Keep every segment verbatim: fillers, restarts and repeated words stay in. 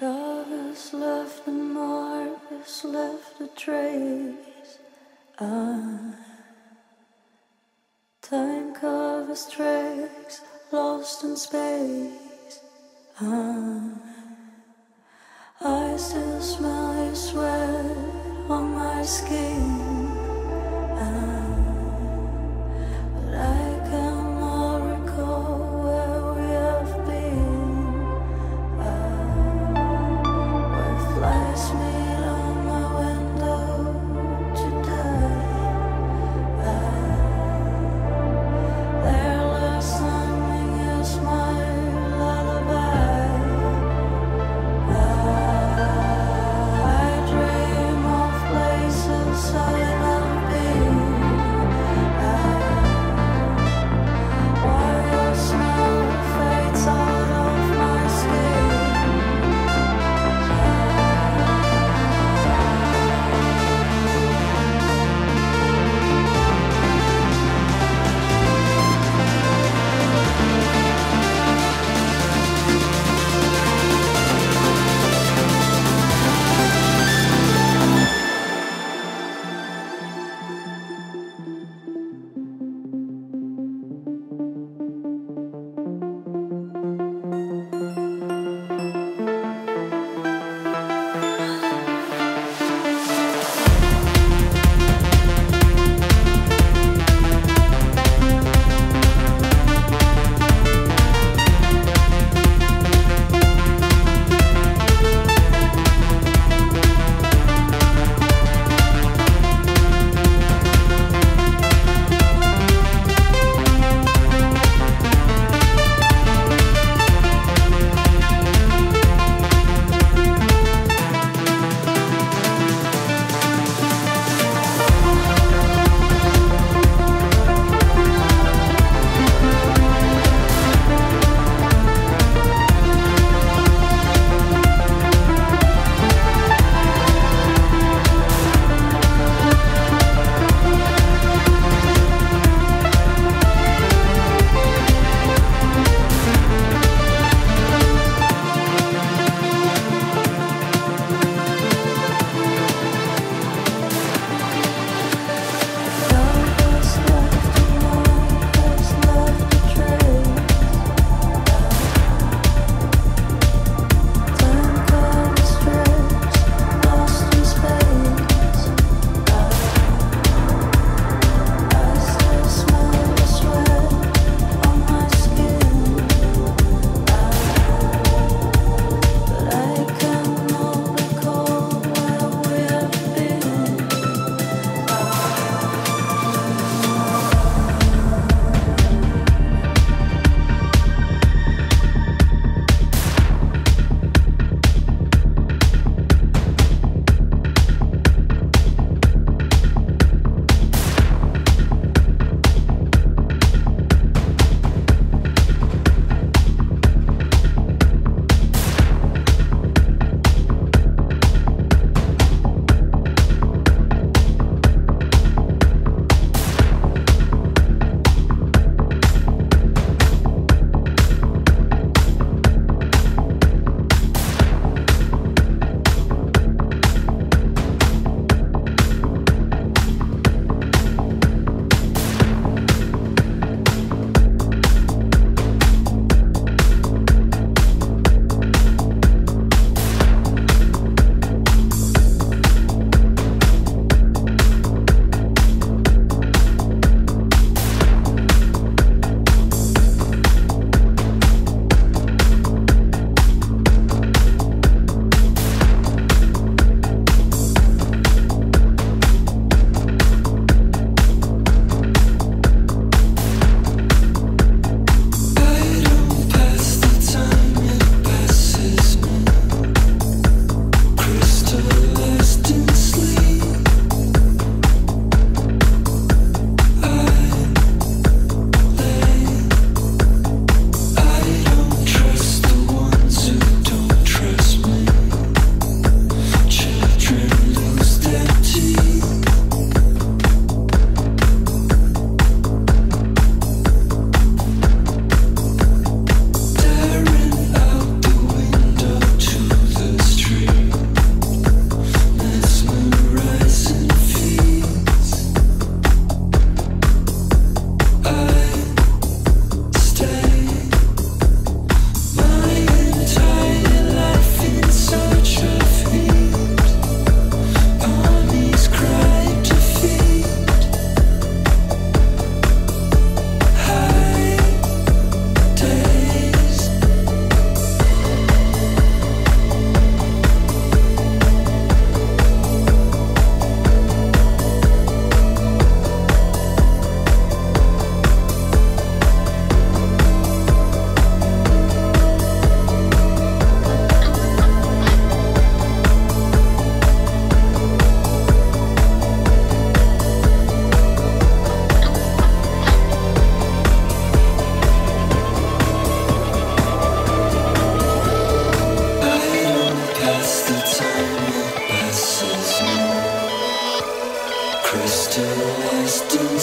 God has left a mark, has left a trace. Ah, time covers tracks, lost in space. Ah, I still smell your sweat on my skin. Ah, but I cannot recall where we have been. Ah, where flies meet on my window to die. Ah, there lies something as my lullaby. I dream of places I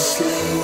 See you.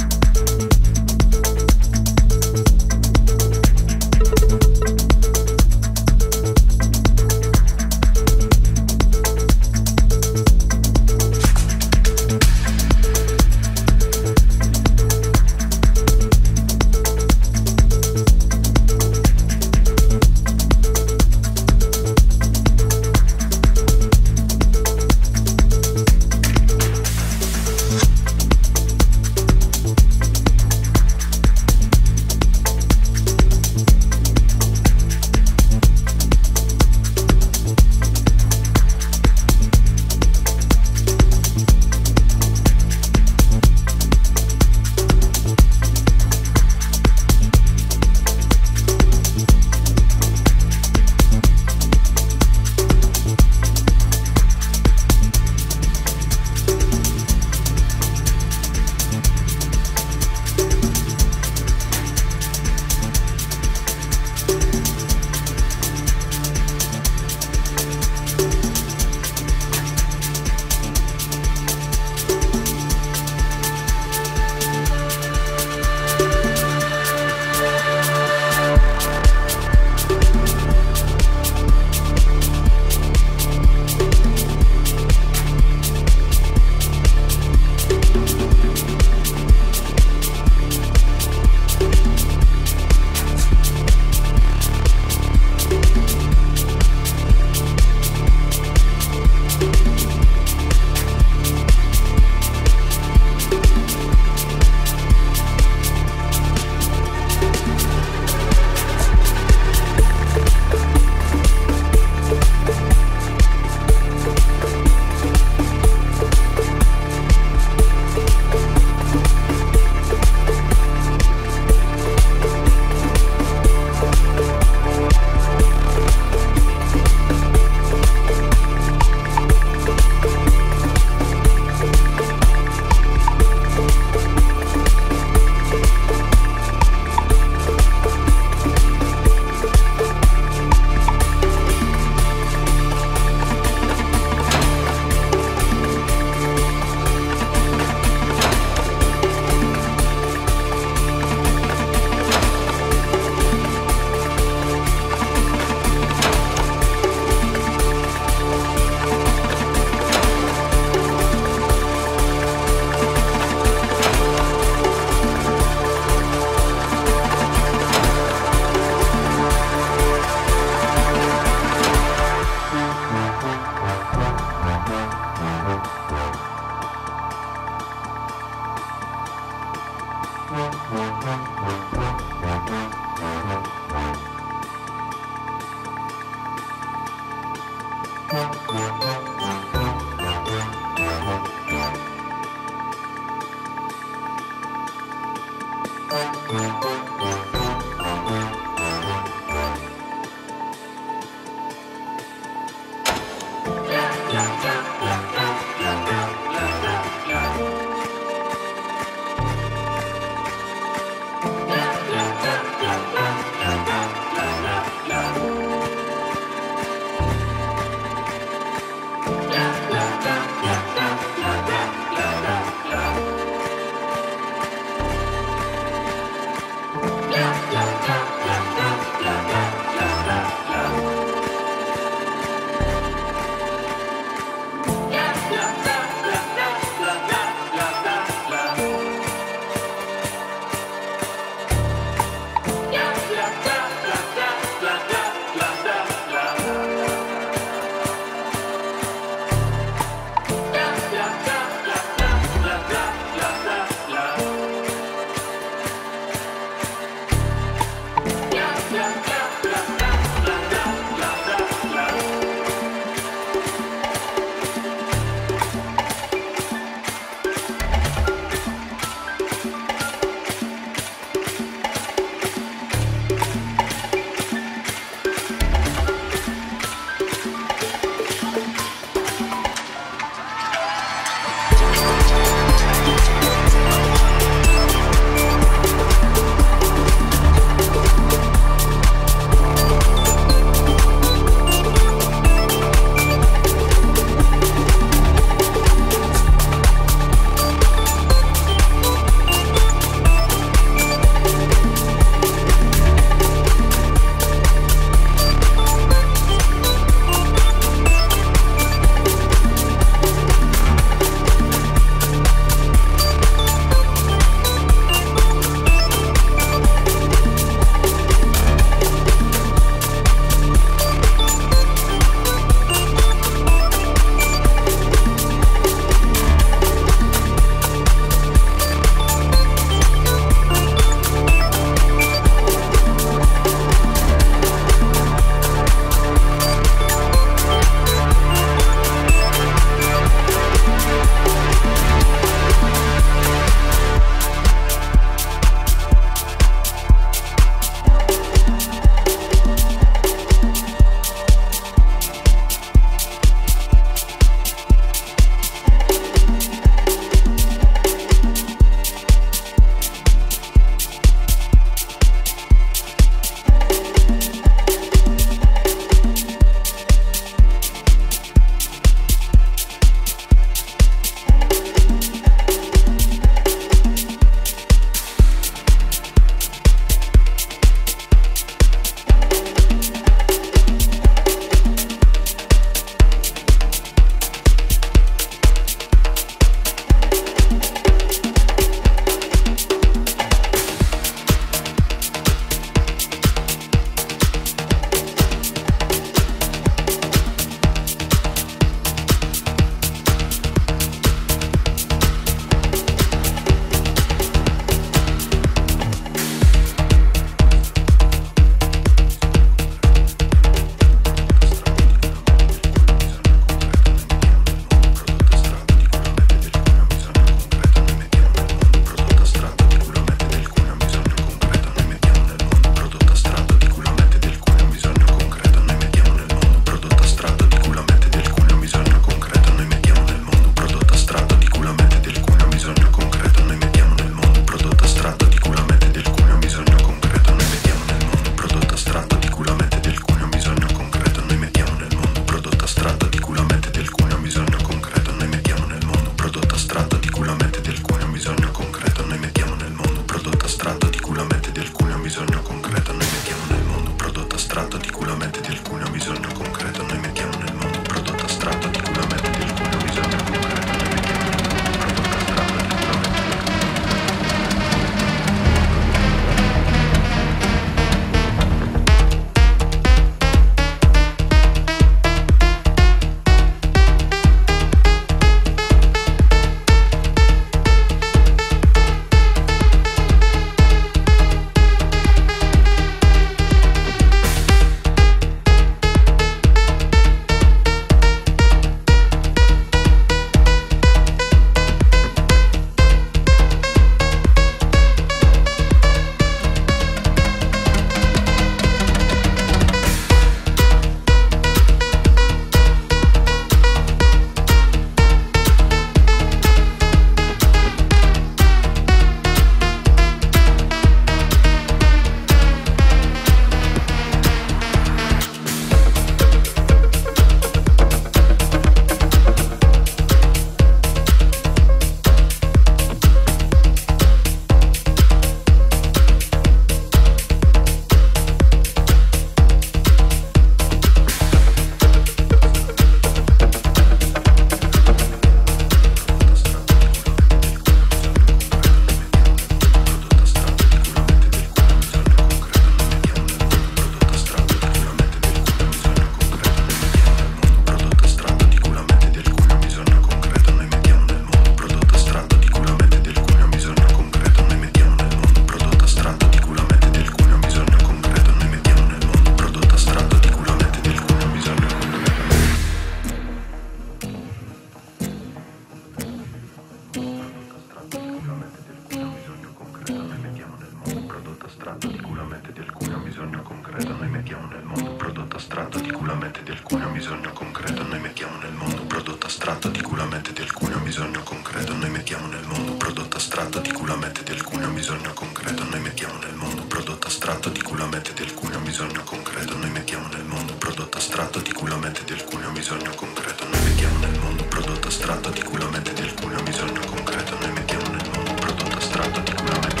mente di alcuni un bisogno concreto, noi mettiamo nel mondo un prodotto astratto di cui la mente di alcuni un bisogno concreto, noi mettiamo nel mondo un prodotto astratto di cui la mente di alcuni un bisogno concreto, noi mettiamo nel mondo un prodotto astratto di cui la mente di alcuni un bisogno concreto, noi mettiamo nel mondo un prodotto astratto di cui la mente di alcuni un bisogno concreto, noi mettiamo nel mondo un prodotto astratto di cui la mente di alcuni un bisogno concreto, noi mettiamo nel mondo un prodotto astratto di cui la mente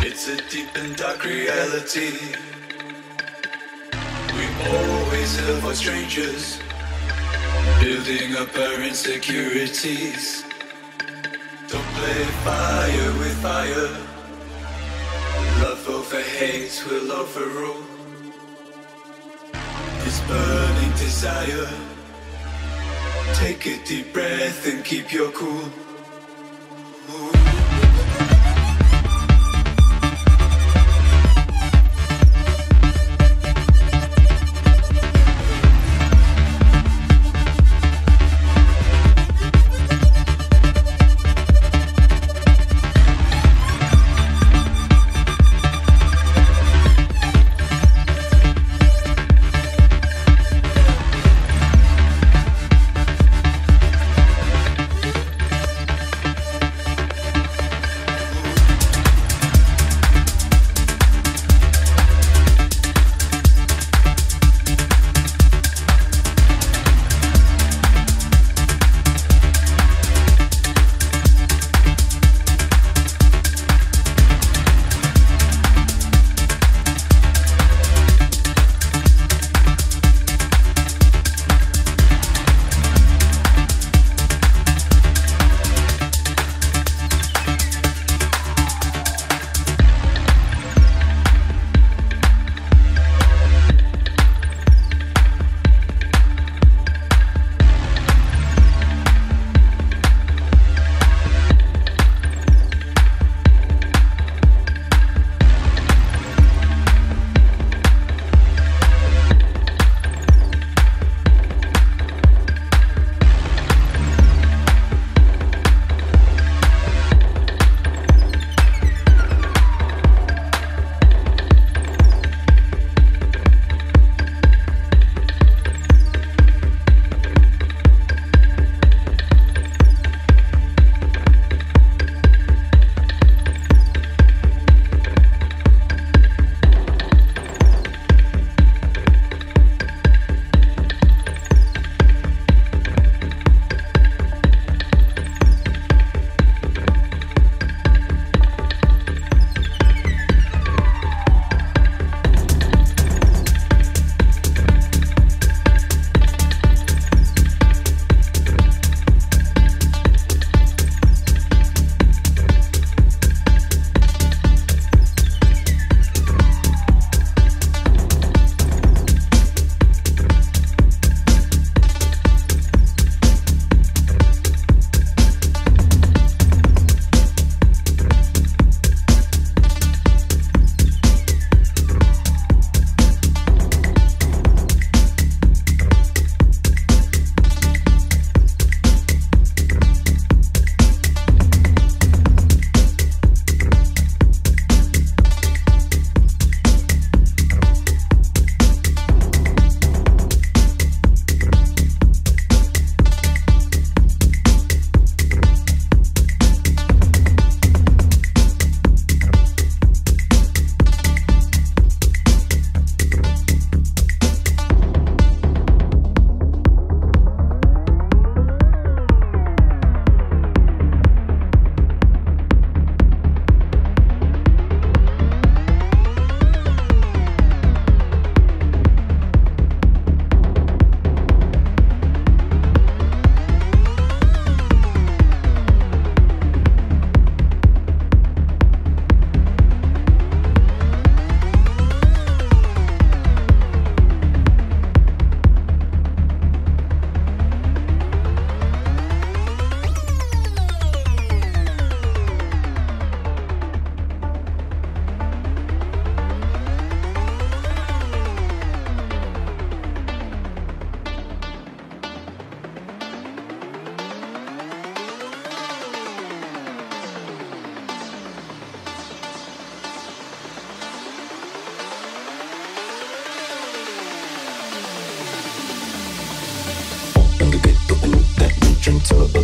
It's a deep and dark reality. We always avoid strangers, building up our insecurities. Don't play fire with fire. Love over hate will overrule this burning desire. Take a deep breath and keep your cool.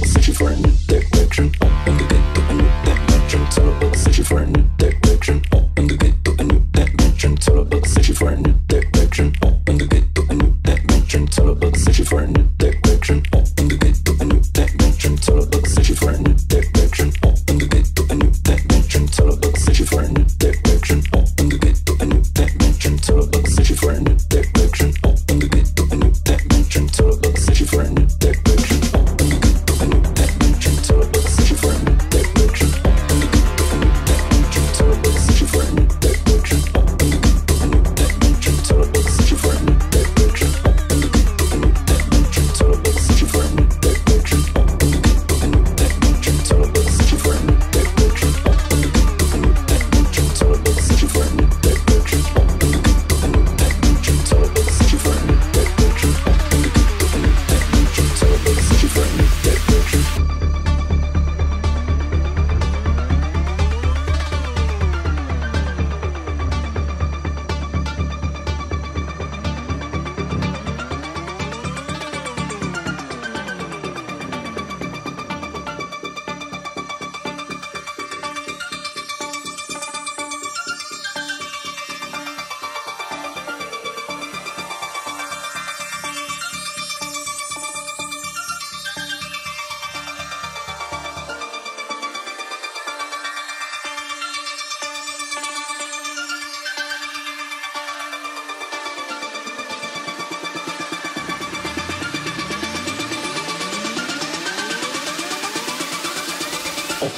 Searching for a new direction. I'm gonna get to a new dimension. It's all about searching for a new direction. I'm gonna get to a new dimension. It's all about searching for a new direction. I'm gonna get to a new dimension. It's all about searching for a new direction. I'm gonna get to a new dimension. It's all about searching for a new direction. I'm gonna get to a new dimension. It's all about searching for a new direction.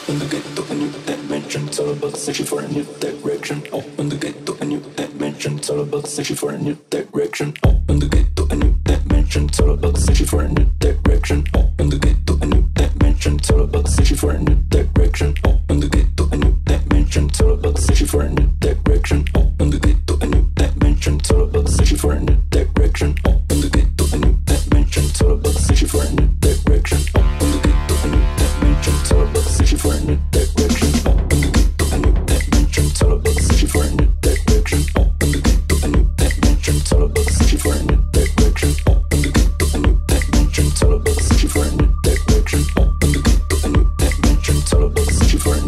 Open the gate to a new dimension. It's all about searching for a new direction. Open the gate to a new dimension. It's all about searching for a new direction. Open the gate to a new dimension. It's all about searching for a new direction. Open the gate to a new dimension. It's all about searching for a new direction. Open the gate to a new dimension. It's all about searching for a new direction. Open the gate to a new dimension. It's all about searching for a new direction. Open the gate to a new dimension. It's all about searching for a new direction. Open the gate to a new dimension. It's all about searching for a new direction. Open the gate to a new dimension. It's all about searching for a new direction. Open the gate to a new dimension. It's all about searching for a new direction. Open the gate to a new dimension. It's all about searching for a new direction. Open the gate to a new dimension. It's all about searching for a new direction.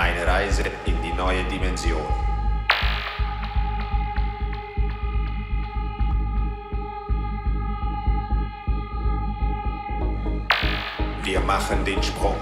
Eine Reise in die neue Dimension. Wir machen den Sprung.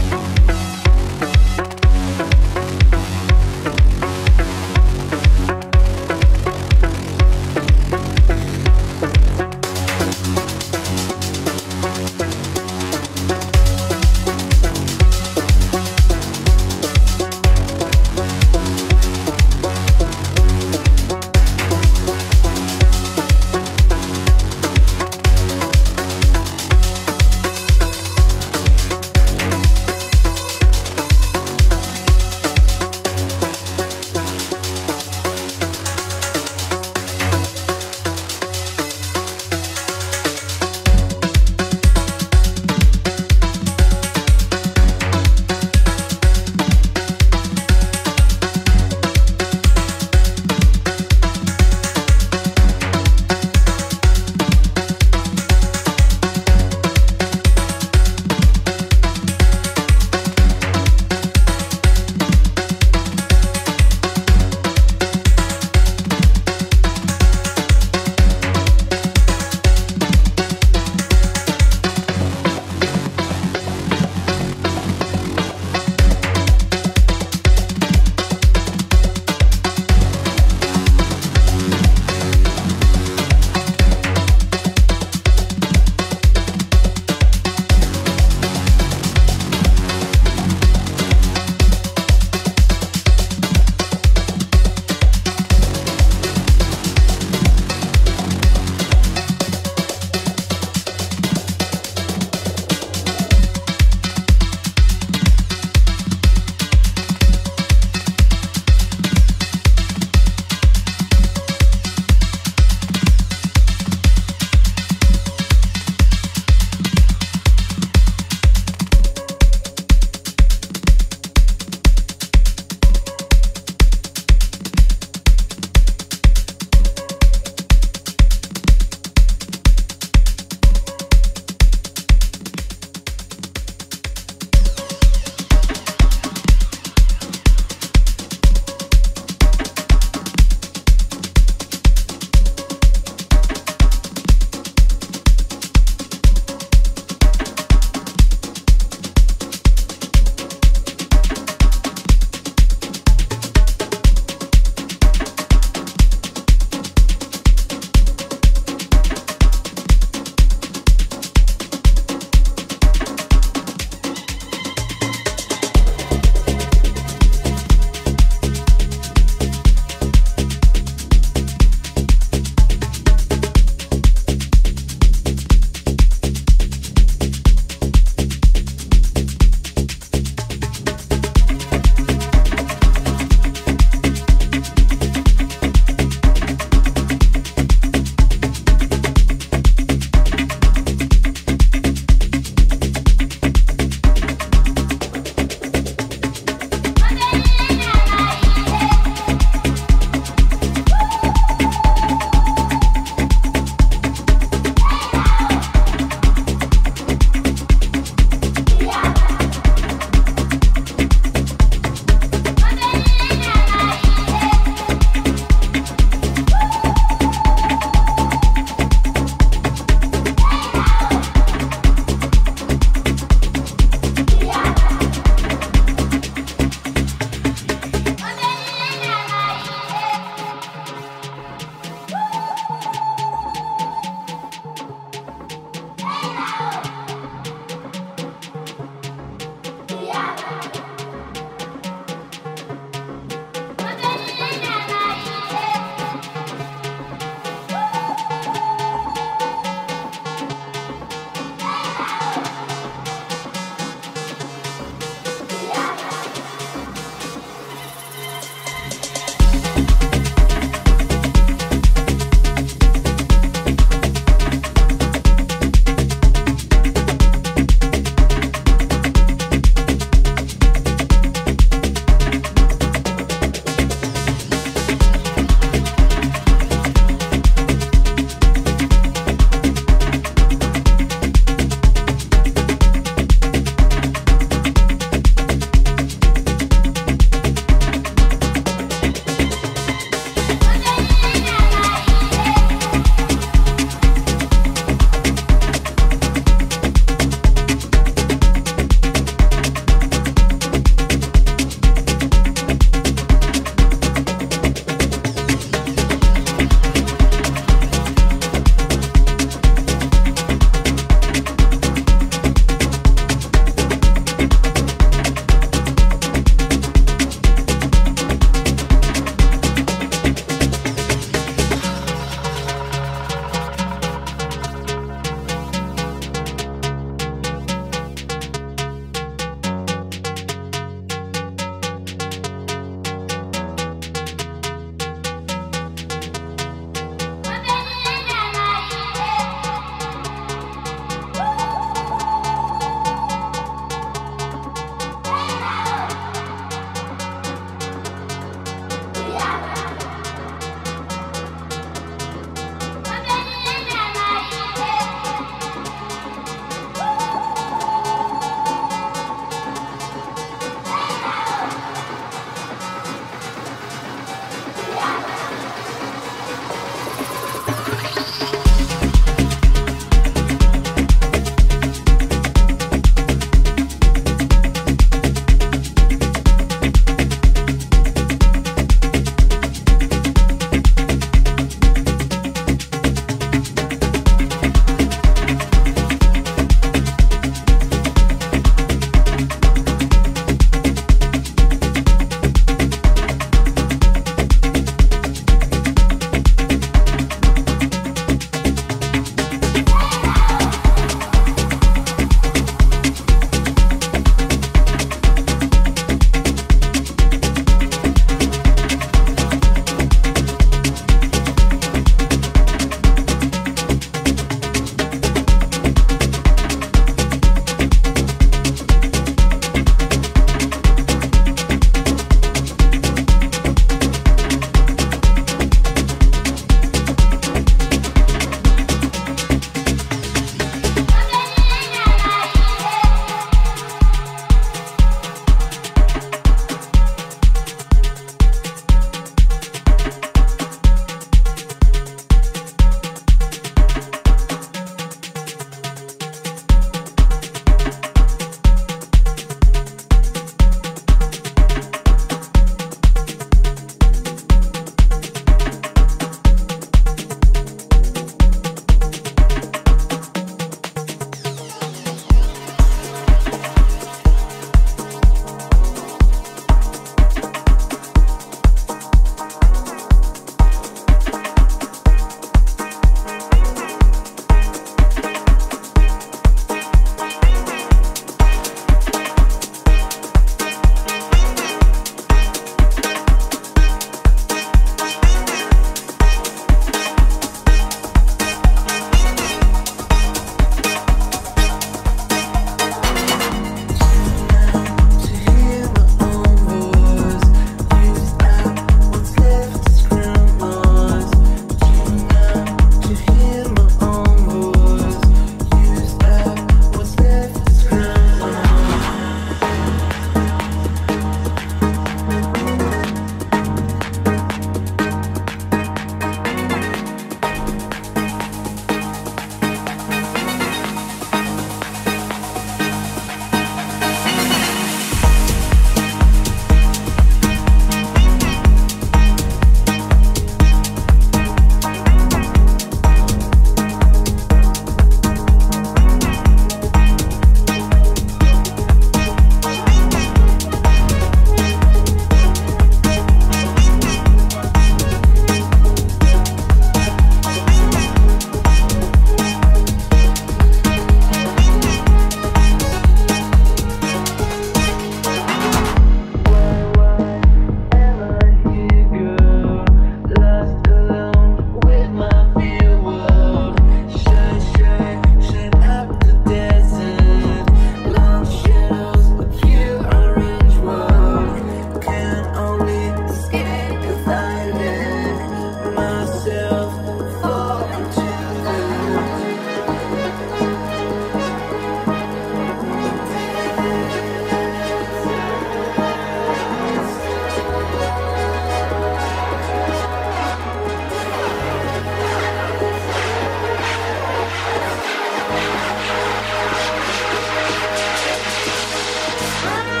We'll be right back.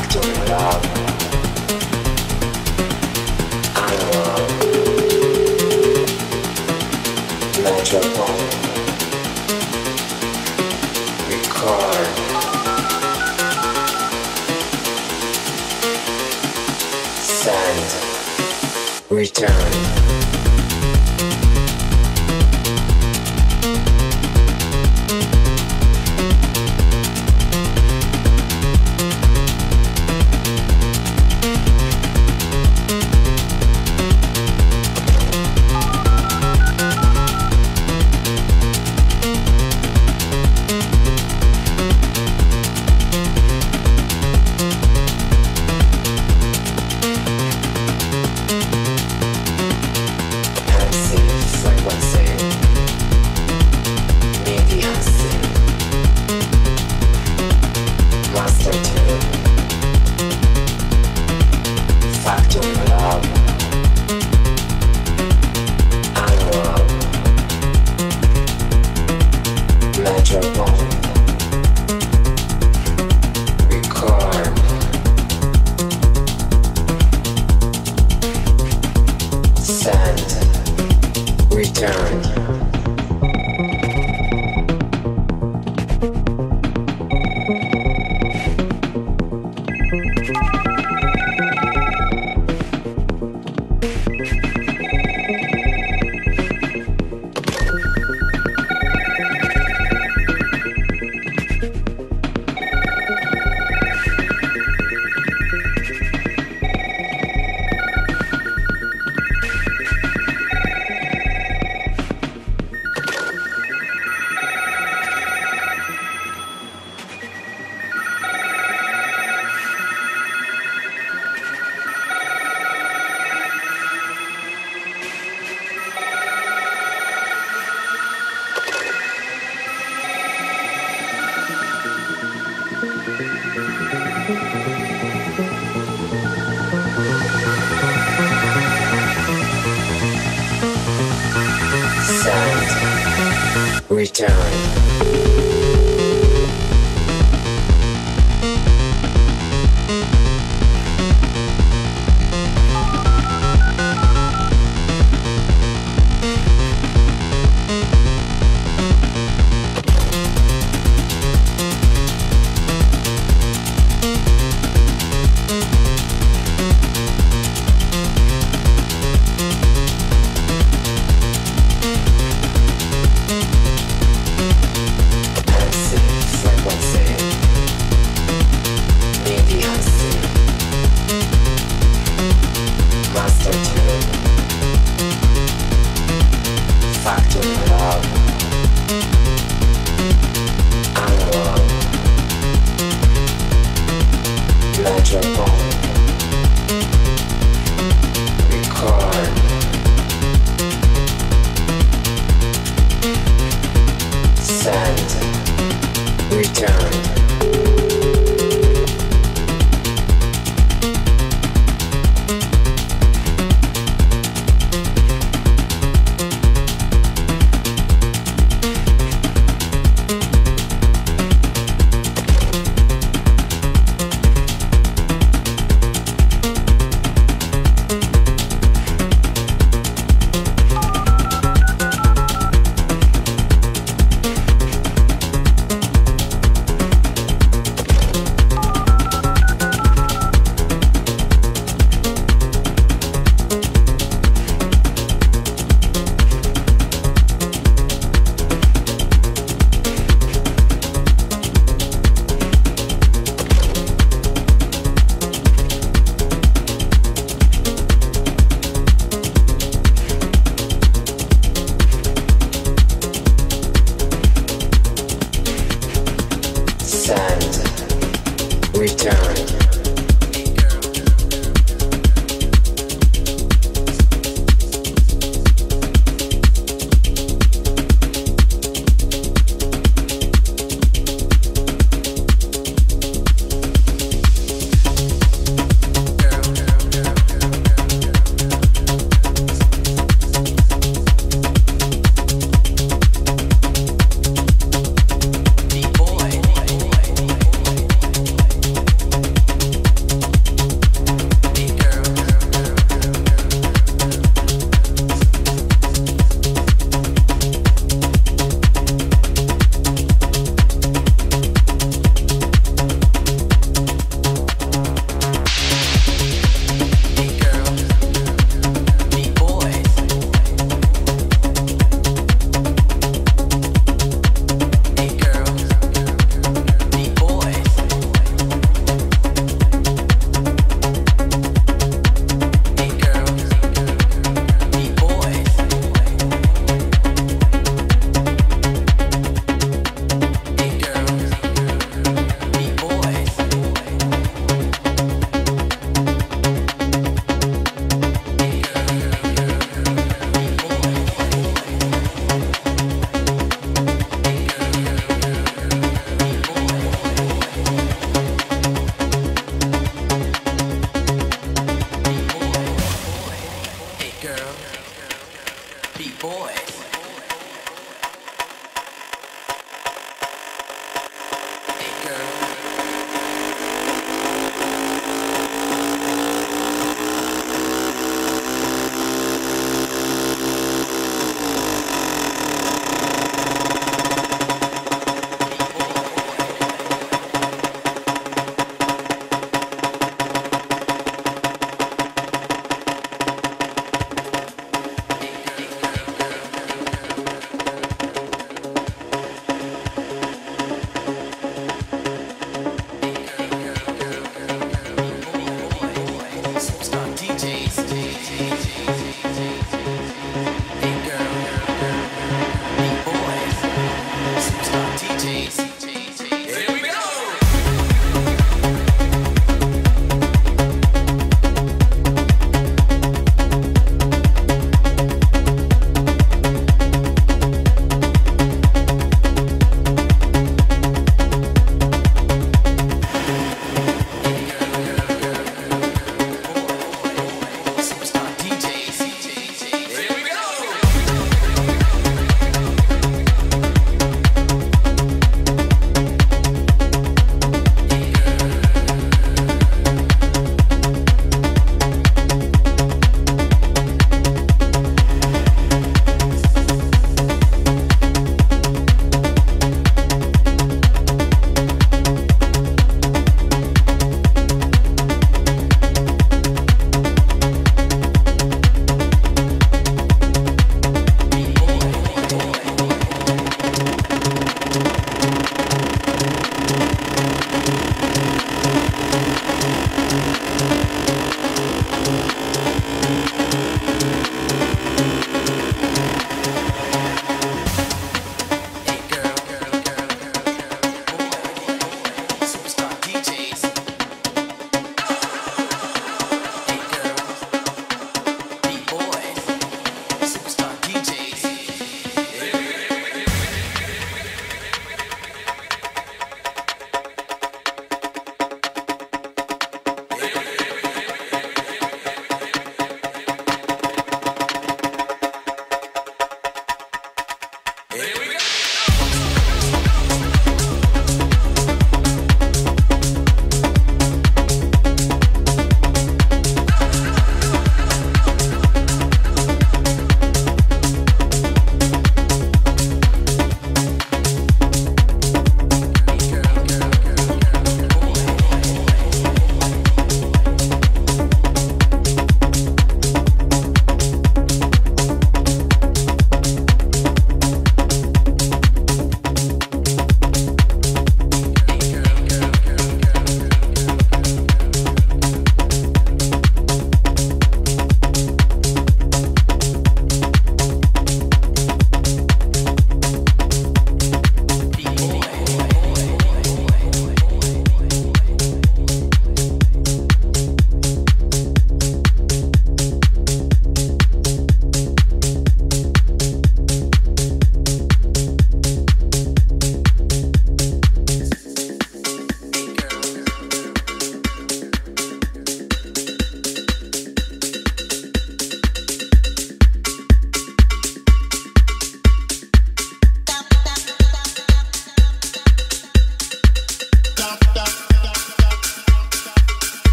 actor in love. I love Metropole, record send return.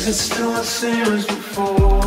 Is it still the same as before?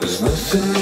There's nothing